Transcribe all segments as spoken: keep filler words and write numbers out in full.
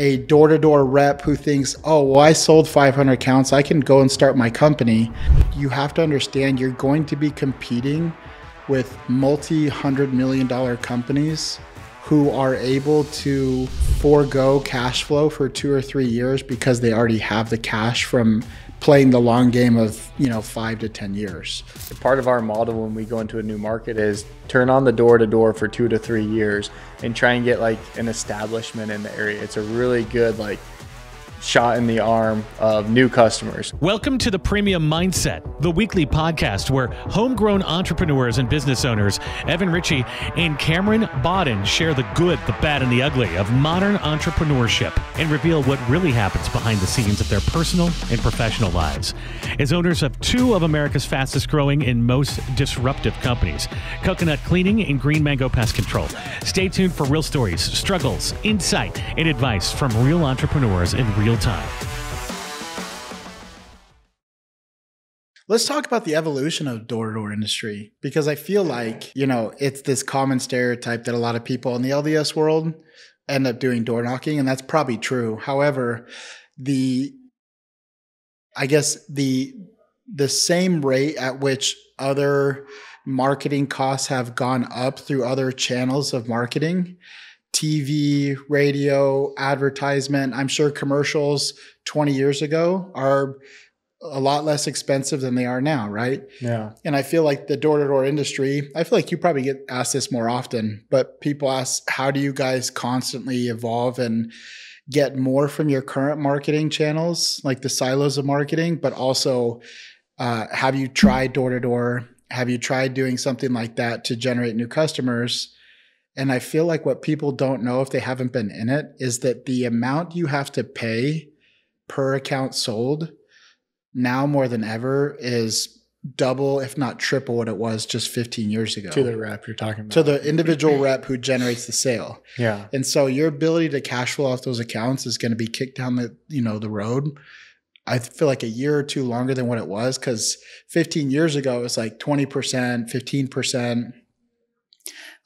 a door-to-door rep who thinks, oh, well, I sold five hundred accounts, I can go and start my company. You have to understand you're going to be competing with multi-hundred million dollar companies who are able to forego cash flow for two or three years because they already have the cash from playing the long game of, you know, five to ten years. Part of our model when we go into a new market is turn on the door to door for two to three years and try and get like an establishment in the area. It's a really good like shot in the arm of new customers. Welcome to The Premium Mindset, the weekly podcast where homegrown entrepreneurs and business owners, Evan Ritchie and Cameron Bawden, share the good, the bad, and the ugly of modern entrepreneurship and reveal what really happens behind the scenes of their personal and professional lives. As owners of two of America's fastest growing and most disruptive companies, Coconut Cleaning and Green Mango Pest Control, stay tuned for real stories, struggles, insight, and advice from real entrepreneurs in real time. Let's talk about the evolution of door-to-door industry, because I feel like, you know, it's this common stereotype that a lot of people in the L D S world end up doing door knocking, and that's probably true. However, the I guess the the same rate at which other marketing costs have gone up through other channels of marketing, T V, radio, advertisement, I'm sure commercials twenty years ago are a lot less expensive than they are now, right? Yeah. And I feel like the door-to-door industry, I feel like you probably get asked this more often, but people ask, how do you guys constantly evolve and get more from your current marketing channels, like the silos of marketing, but also uh, have you tried door-to-door? Have you tried doing something like that to generate new customers? And I feel like what people don't know if they haven't been in it is that the amount you have to pay per account sold now more than ever is double, if not triple what it was just fifteen years ago. To the rep you're talking about. To the individual rep who generates the sale. Yeah. And so your ability to cash flow off those accounts is going to be kicked down the, you know, the road. I feel like a year or two longer than what it was, because fifteen years ago, it was like twenty percent, fifteen percent.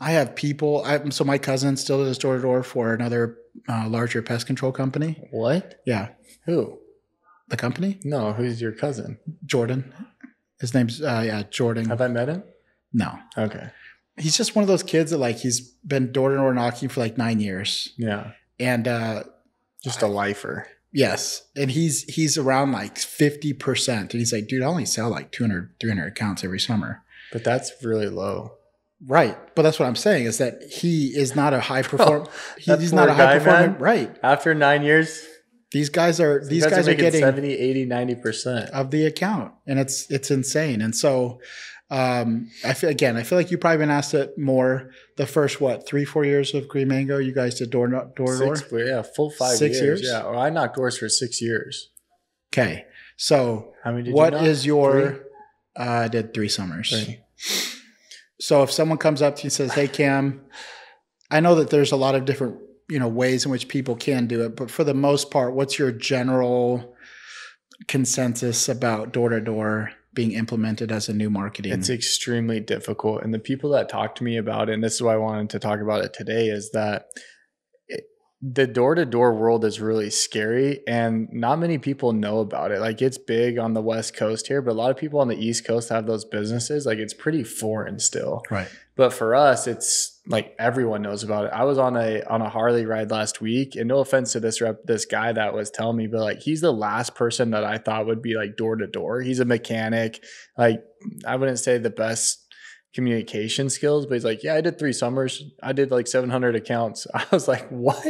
I have people, I, so my cousin still does door-to-door for another uh, larger pest control company. What? Yeah. Who? The company? No, who's your cousin? Jordan. His name's, uh, yeah, Jordan. Have I met him? No. Okay. He's just one of those kids that like, he's been door-to-door knocking for like nine years. Yeah. And uh, just a lifer. Yes. And he's, he's around like fifty percent. And he's like, dude, I only sell like two hundred, three hundred accounts every summer. But that's really low. Right. But that's what I'm saying is that he is not a high performer. He, he's not a high performer. Right. After nine years, these guys are, these guys are getting seventy, eighty, ninety percent of the account. And it's, it's insane. And so, um, I feel, again, I feel like you've probably been asked it more the first, what, three, four years of Green Mango, you guys did door, door, door? Six, yeah. Full five six years. years. Yeah. Or I knocked doors for six years. Okay. So how many did what you knock? Is your, three? uh, I did three summers. Three. So if someone comes up to you and says, hey, Cam, I know that there's a lot of different, you know, ways in which people can do it, but for the most part, what's your general consensus about door-to-door being implemented as a new marketing? It's extremely difficult. And the people that talk to me about it, and this is why I wanted to talk about it today, is that it, the door-to-door world is really scary and not many people know about it. Like it's big on the West Coast here, but a lot of people on the East Coast have those businesses. Like it's pretty foreign still. Right. But for us, it's like everyone knows about it. I was on a on a Harley ride last week, and no offense to this rep, this guy that was telling me, but like he's the last person that I thought would be like door to door. He's a mechanic. Like I wouldn't say the best communication skills, but he's like, yeah, I did three summers. I did like seven hundred accounts. I was like, what?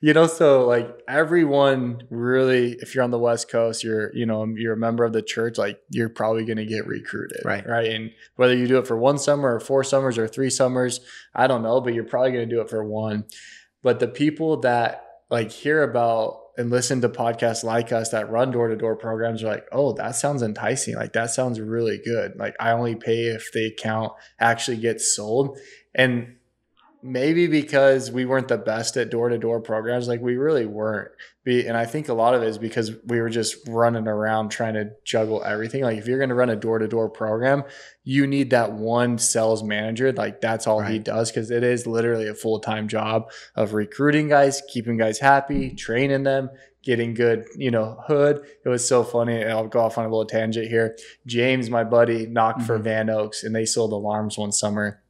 You know, so like everyone really, if you're on the West Coast, you're, you know, you're a member of the church, like you're probably going to get recruited. Right. Right. And whether you do it for one summer or four summers or three summers, I don't know, but you're probably going to do it for one. But the people that like hear about and listen to podcasts like us that run door-to-door programs are like, oh, that sounds enticing. Like that sounds really good. Like I only pay if the account actually gets sold. And maybe because we weren't the best at door-to-door programs. Like we really weren't. And I think a lot of it is because we were just running around trying to juggle everything. Like if you're going to run a door-to-door program, you need that one sales manager. Like that's all right. He does. Cause it is literally a full-time job of recruiting guys, keeping guys happy, training them, getting good, you know, hood. It was so funny. I'll go off on a little tangent here. James, my buddy, knocked mm-hmm. for Van Oaks, and they sold alarms one summer.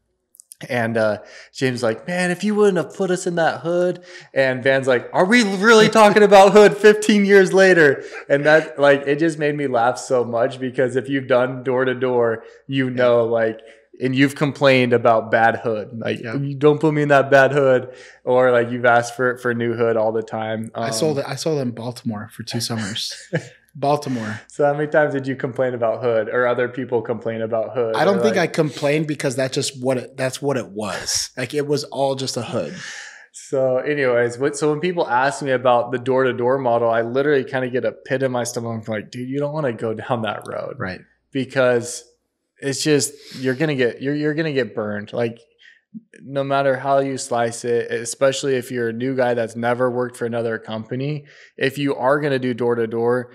And uh, James like, man, if you wouldn't have put us in that hood. And Van's like, are we really talking about hood fifteen years later? And that, like, it just made me laugh so much, because if you've done door to door, you know, like, and you've complained about bad hood, like yeah. you don't put me in that bad hood, or like you've asked for for new hood all the time. Um, I sold it. I sold it in Baltimore for two summers. Baltimore. So how many times did you complain about hood, or other people complain about hood? I don't think like, I complained, because that's just what it, that's what it was. Like it was all just a hood. So anyways, what, so when people ask me about the door to door model, I literally kind of get a pit in my stomach. I'm like, dude, you don't want to go down that road. Right. Because it's just, you're going to get, you're, you're going to get burned. Like no matter how you slice it, especially if you're a new guy that's never worked for another company, if you are going to do door to door,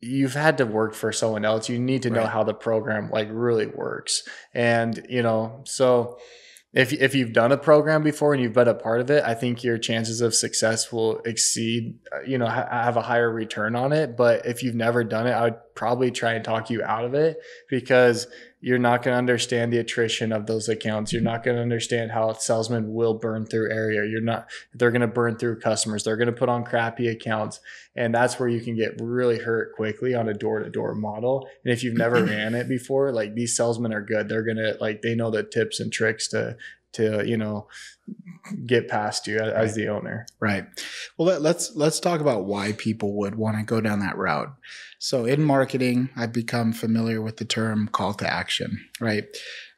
you've had to work for someone else. You need to know right. how the program like really works. And, you know, so if, if you've done a program before and you've been a part of it, I think your chances of success will exceed, you know, ha- have a higher return on it. But if you've never done it, I would probably try and talk you out of it, because you're not going to understand the attrition of those accounts. You're not going to understand how salesmen will burn through area. You're not, they're going to burn through customers. They're going to put on crappy accounts. And that's where you can get really hurt quickly on a door to door model. And if you've never ran it before, like these salesmen are good. They're going to like, they know the tips and tricks to, to, you know, get past you right. as the owner. Right. Well, let, let's, let's talk about why people would want to go down that route. So in marketing, I've become familiar with the term call to action, right?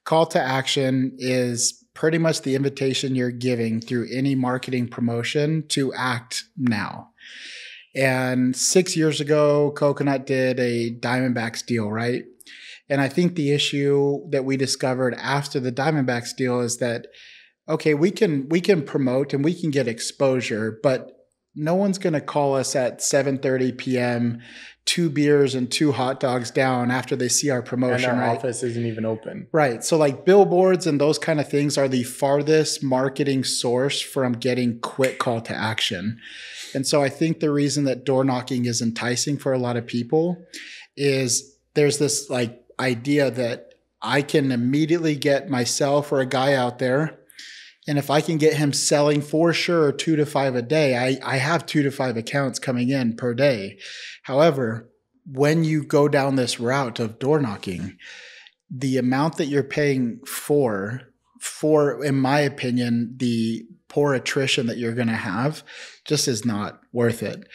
Call to action is pretty much the invitation you're giving through any marketing promotion to act now. And six years ago, Coconut did a Diamondbacks deal, right? And I think the issue that we discovered after the Diamondbacks deal is that, okay, we can, we can promote and we can get exposure, but no one's going to call us at seven thirty p.m., two beers and two hot dogs down after they see our promotion. And our right? office isn't even open. Right. So like billboards and those kind of things are the farthest marketing source from getting quick call to action. And so I think the reason that door knocking is enticing for a lot of people is there's this like idea that I can immediately get myself or a guy out there. And if I can get him selling for sure two to five a day, I, I have two to five accounts coming in per day. However, when you go down this route of door knocking, the amount that you're paying for, for, in my opinion, the poor attrition that you're going to have just is not worth it.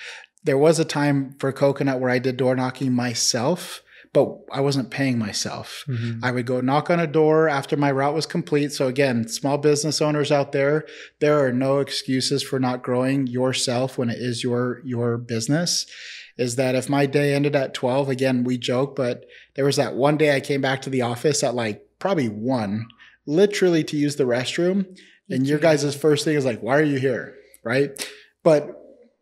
There was a time for Coconut where I did door knocking myself, but I wasn't paying myself. Mm-hmm. I would go knock on a door after my route was complete. So again, small business owners out there, there are no excuses for not growing yourself when it is your, your business. Is that if my day ended at twelve, again, we joke, but there was that one day I came back to the office at like probably one, literally to use the restroom. And your guys' first thing is like, why are you here? Right? But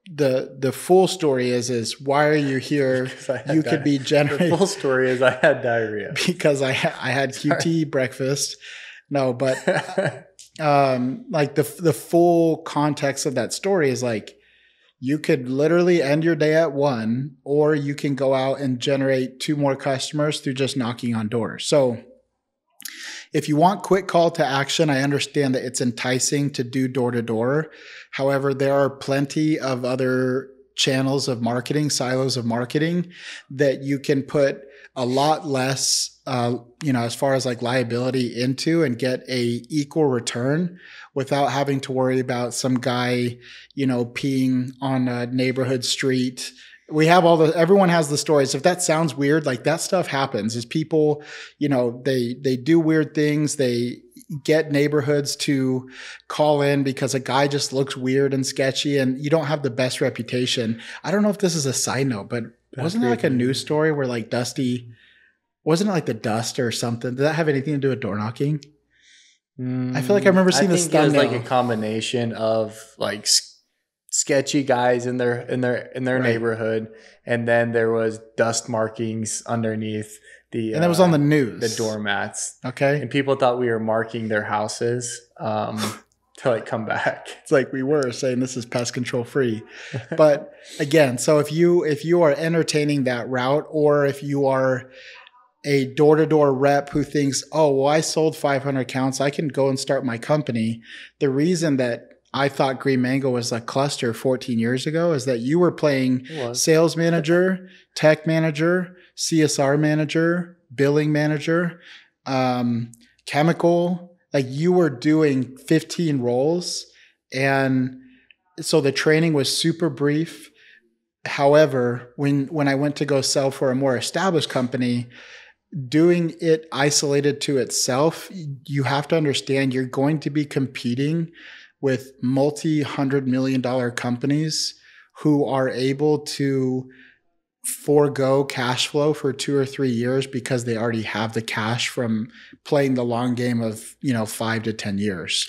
The the full story is is why are you here? You could be generating. The full story is I had diarrhea because I ha- I had Sorry. Q T breakfast. No, but um, like the the full context of that story is like you could literally end your day at one, or you can go out and generate two more customers through just knocking on doors. So if you want quick call to action, I understand that it's enticing to do door to door. However, there are plenty of other channels of marketing, silos of marketing that you can put a lot less, uh, you know, as far as like liability into and get a equal return without having to worry about some guy, you know, peeing on a neighborhood street. We have all the, everyone has the stories. If that sounds weird, like that stuff happens is people, you know, they, they do weird things. They get neighborhoods to call in because a guy just looks weird and sketchy and you don't have the best reputation. I don't know if this is a side note, but wasn't it like a news story where like Dusty, wasn't it like the dust or something? Did that have anything to do with door knocking? Mm, I feel like I remember seeing I this thumbnail. I think it was like a combination of like sketchy guys in their in their in their right. neighborhood, and then there was dust markings underneath the and that uh, was on the news. The doormats. Okay, and people thought we were marking their houses um, to like come back. It's like we were saying this is pest control free, but again, so if you if you are entertaining that route, or if you are a door-to-door rep who thinks, oh, well, I sold five hundred accounts, I can go and start my company. The reason that I thought Green Mango was a cluster fourteen years ago is that you were playing sales manager, tech manager, C S R manager, billing manager, um, chemical. Like you were doing fifteen roles. And so the training was super brief. However, when, when I went to go sell for a more established company, doing it isolated to itself, you have to understand you're going to be competing with multi-hundred million dollar companies who are able to forego cash flow for two or three years because they already have the cash from playing the long game of, you know, five to ten years.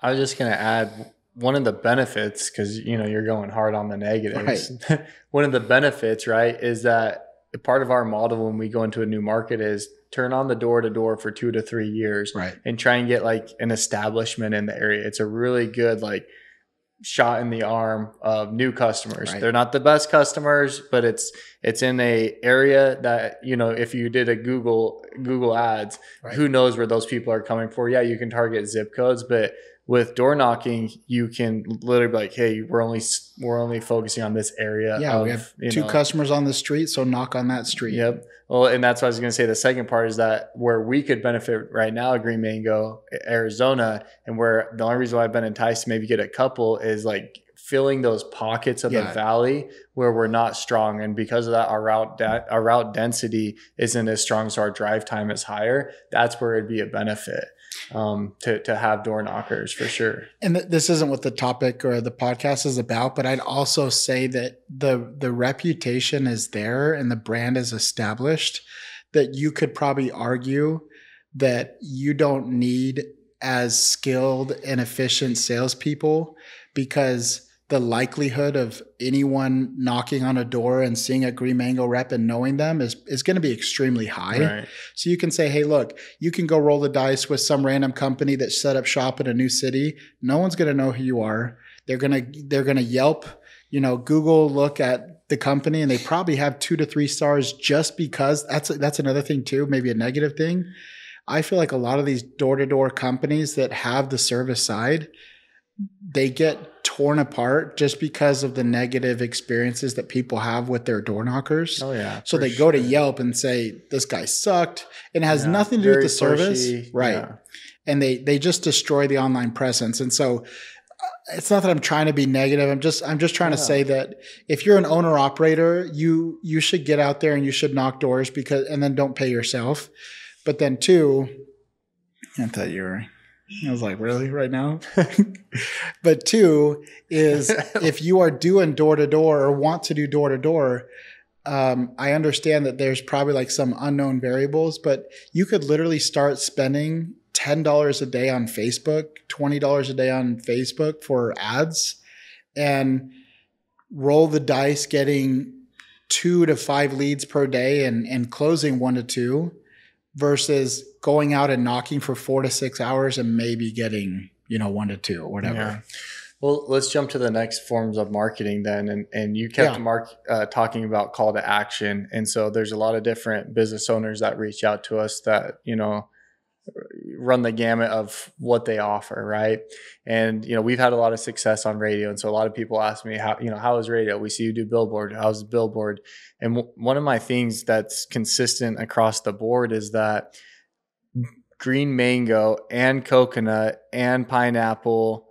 I was just going to add one of the benefits, because, you know, you're going hard on the negatives. Right. One of the benefits, right, is that part of our model when we go into a new market is turn on the door to door for two to three years right. and try and get like an establishment in the area. It's a really good like shot in the arm of new customers. Right. They're not the best customers, but it's it's in a area that, you know, if you did a Google Google ads, right. who knows where those people are coming for? Yeah, you can target zip codes, but with door knocking, you can literally be like, hey, we're only we're only focusing on this area. Yeah, of, we have two know. customers on the street, so knock on that street. Yep. Well, and that's what I was going to say. The second part is that where we could benefit right now, Green Mango, Arizona, and where the only reason why I've been enticed to maybe get a couple is like filling those pockets of yeah. the valley where we're not strong. And because of that, our route de- our route density isn't as strong, so our drive time is higher. That's where it'd be a benefit. Um, to, to have door knockers for sure. And th- this isn't what the topic or the podcast is about, but I'd also say that the, the reputation is there and the brand is established that you could probably argue that you don't need as skilled and efficient salespeople, because the likelihood of anyone knocking on a door and seeing a Green Mango rep and knowing them is, is going to be extremely high. Right. So you can say, hey, look, you can go roll the dice with some random company that set up shop in a new city. No one's going to know who you are. They're going to, they're going to Yelp, you know, Google, look at the company, and they probably have two to three stars just because that's, that's another thing too, maybe a negative thing. I feel like a lot of these door-to-door companies that have the service side, they get torn apart just because of the negative experiences that people have with their door knockers. Oh yeah. So they sure. go to Yelp and say, this guy sucked, and it has yeah, nothing to do with the service. Pushy. Right. Yeah. And they, they just destroy the online presence. And so it's not that I'm trying to be negative. I'm just, I'm just trying yeah. to say that if you're an owner operator, you, you should get out there and you should knock doors, because, and then don't pay yourself. But then two, I thought you were I was like, really, right now? But two is if you are doing door-to-door or want to do door-to-door, um, I understand that there's probably like some unknown variables, but you could literally start spending ten dollars a day on Facebook, twenty dollars a day on Facebook for ads, and roll the dice getting two to five leads per day and, and closing one to two, versus going out and knocking for four to six hours and maybe getting, you know, one to two or whatever. Yeah. Well, let's jump to the next forms of marketing then. And and you kept yeah. Mark uh, talking about call to action. And so there's a lot of different business owners that reach out to us that, you know, run the gamut of what they offer, right? And, you know, we've had a lot of success on radio. And so a lot of people ask me, how, you know, how is radio? We see you do billboard. How's the billboard? And w- one of my things that's consistent across the board is that Green Mango and Coconut and Pineapple,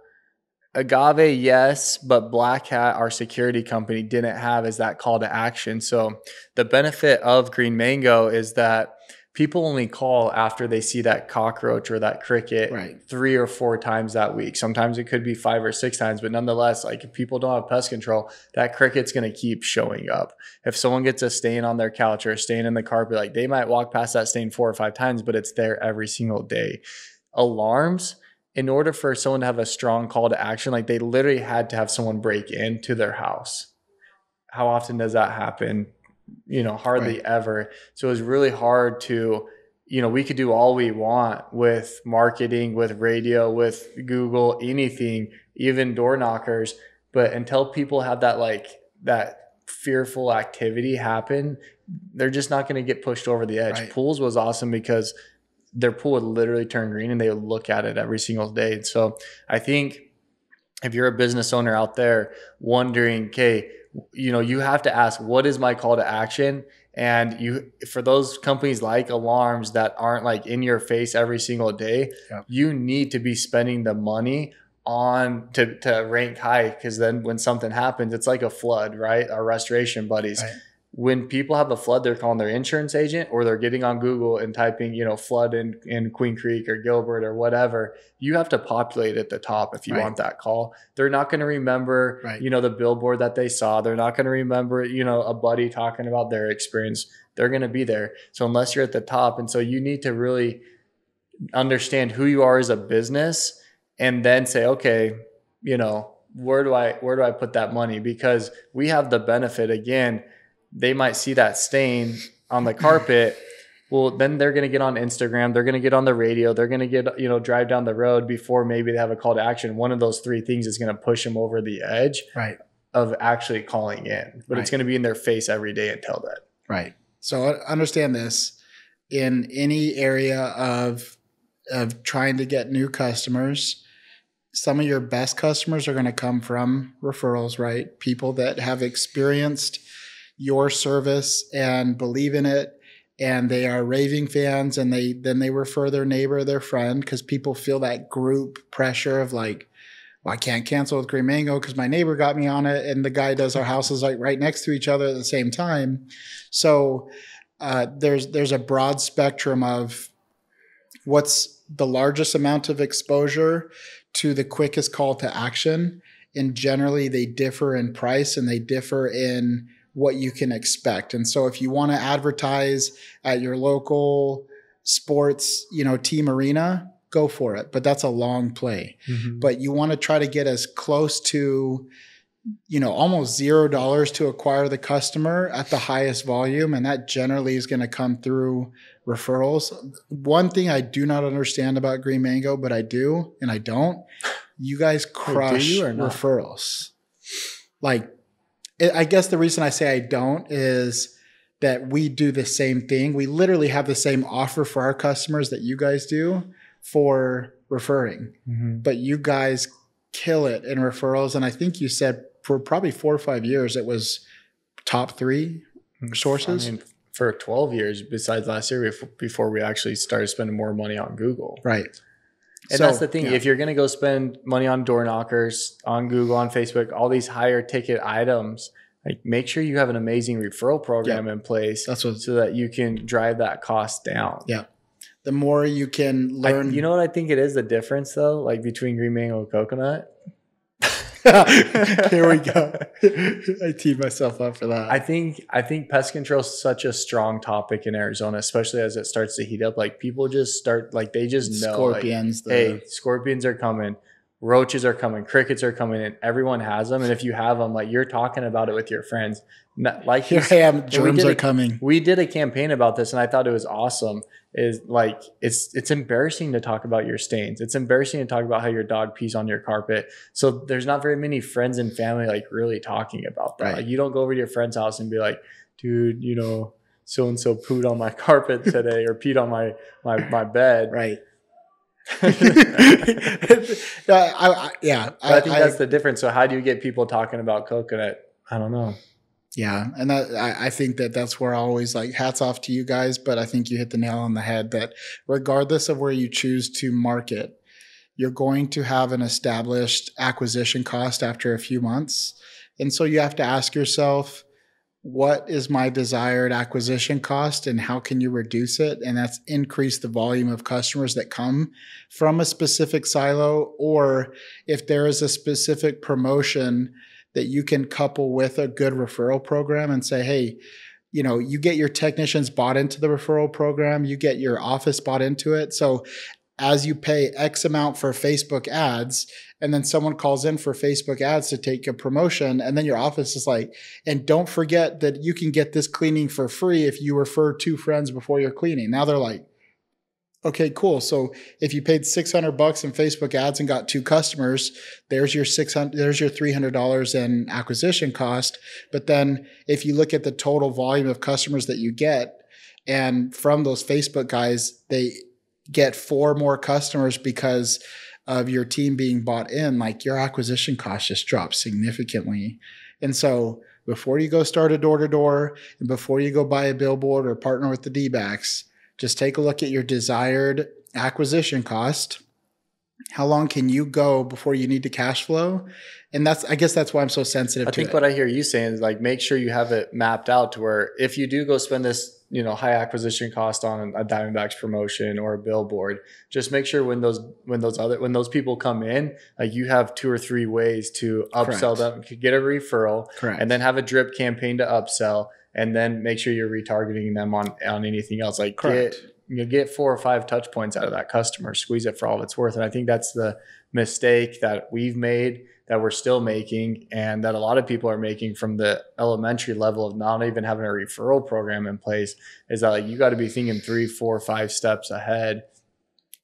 Agave, yes, but Black Hat, our security company, didn't have as that call to action. So the benefit of Green Mango is that people only call after they see that cockroach or that cricket right. three or four times that week. Sometimes it could be five or six times, but nonetheless, like if people don't have pest control, that cricket's going to keep showing up. If someone gets a stain on their couch or a stain in the carpet, like they might walk past that stain four or five times, but it's there every single day. alarms, in order for someone to have a strong call to action, like they literally had to have someone break into their house. How often does that happen? You know, hardly right. ever. So it was really hard to, you know, we could do all we want with marketing, with radio, with Google, anything, even door knockers. But until people have that, like that fearful activity happen, they're just not going to get pushed over the edge. Right. Pools was awesome because their pool would literally turn green and they would look at it every single day. And so I think if you're a business owner out there wondering, okay, you know, you have to ask, what is my call to action? And you, for those companies like alarms that aren't like in your face every single day, yeah. you need to be spending the money on to, to rank high. Cause then when something happens, it's like a flood, right? Our restoration buddies. Right. When people have a flood, they're calling their insurance agent or they're getting on Google and typing, you know, flood in, in Queen Creek or Gilbert or whatever. You have to populate at the top if you right. want that call. They're not going to remember, right. you know, the billboard that they saw. They're not going to remember, you know, a buddy talking about their experience. They're going to be there. So unless you're at the top. And so you need to really understand who you are as a business and then say, okay, you know, where do I, where do I put that money? Because we have the benefit again. They might see that stain on the carpet. Well, then they're going to get on Instagram. They're going to get on the radio. They're going to get, you know, drive down the road before maybe they have a call to action. One of those three things is going to push them over the edge right. of actually calling in, but right. it's going to be in their face every day until then. Right. So understand this in any area of, of trying to get new customers. Some of your best customers are going to come from referrals, right? People that have experienced your service and believe in it, and they are raving fans, and they then they refer their neighbor, their friend, because people feel that group pressure of like, well, I can't cancel with Green Mango because my neighbor got me on it, and the guy does our houses like right next to each other at the same time. So uh, there's there's a broad spectrum of what's the largest amount of exposure to the quickest call to action, and generally they differ in price and they differ in what you can expect. And so if you want to advertise at your local sports, you know, team arena, go for it. But that's a long play. Mm-hmm. But you want to try to get as close to, you know, almost zero dollars to acquire the customer at the highest volume. And that generally is going to come through referrals. One thing I do not understand about Green Mango, but I do and I don't, you guys crush do you or not? referrals. Like, I guess the reason I say I don't is that we do the same thing. We literally have the same offer for our customers that you guys do for referring. Mm-hmm. But you guys kill it in referrals. And I think you said for probably four or five years, it was top three sources. I mean, for twelve years, besides last year, before we actually started spending more money on Google. Right. And so, that's the thing. Yeah. If you're going to go spend money on door knockers, on Google, on Facebook, all these higher ticket items, like make sure you have an amazing referral program yeah. in place that's what, so that you can drive that cost down. Yeah. The more you can learn. I, you know what I think it is the difference though, like between Green Mango and Coconut? Here we go. I teed myself up for that. I think, I think pest control is such a strong topic in Arizona, especially as it starts to heat up. Like people just start, like they just know, scorpions, like, hey, scorpions are coming, roaches are coming, crickets are coming, and everyone has them. And if you have them, like you're talking about it with your friends. Not, like here I am, germs are a, coming. We did a campaign about this, and I thought it was awesome. Is like it's it's embarrassing to talk about your stains. It's embarrassing to talk about how your dog pees on your carpet. So there's not very many friends and family like really talking about that. Right. Like you don't go over to your friend's house and be like, dude, you know, so and so pooed on my carpet today or peed on my my my bed. Right. no, I, I, yeah, I, I think I, that's the difference. So how do you get people talking about Coconut? I don't know. Yeah. And that, I, I think that that's where I always like hats off to you guys, but I think you hit the nail on the head that regardless of where you choose to market, you're going to have an established acquisition cost after a few months. And so you have to ask yourself, what is my desired acquisition cost and how can you reduce it? And that's increase the volume of customers that come from a specific silo, or if there is a specific promotion that you can couple with a good referral program and say, hey, you know, you get your technicians bought into the referral program, you get your office bought into it. So as you pay X amount for Facebook ads, and then someone calls in for Facebook ads to take a promotion, and then your office is like, and don't forget that you can get this cleaning for free if you refer two friends before you're cleaning. Now they're like, okay, cool. So if you paid six hundred bucks in Facebook ads and got two customers, there's your six hundred, there's your three hundred dollars in acquisition cost. But then if you look at the total volume of customers that you get, and from those Facebook guys, they get four more customers because of your team being bought in, like your acquisition cost just drops significantly. And so before you go start a door to door and before you go buy a billboard or partner with the D-backs, just take a look at your desired acquisition cost. How long can you go before you need to cash flow? And that's, I guess that's why I'm so sensitive to it. I think what I hear you saying is like, make sure you have it mapped out to where if you do go spend this, you know, high acquisition cost on a Diamondbacks promotion or a billboard, just make sure when those, when those other, when those people come in, like you have two or three ways to upsell Correct. Them, get a referral, Correct. And then have a drip campaign to upsell, and then make sure you're retargeting them on, on anything else. Like Correct. Get, you get four or five touch points out of that customer, squeeze it for all it's worth. And I think that's the mistake that we've made, that we're still making, and that a lot of people are making from the elementary level of not even having a referral program in place, is that like you got to be thinking three, four, five steps ahead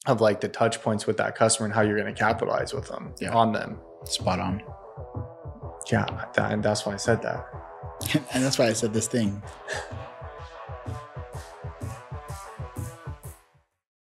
of like the touch points with that customer and how you're going to capitalize with them yeah. on them. Spot on. Yeah. That, and that's why I said that. And that's why I said this thing.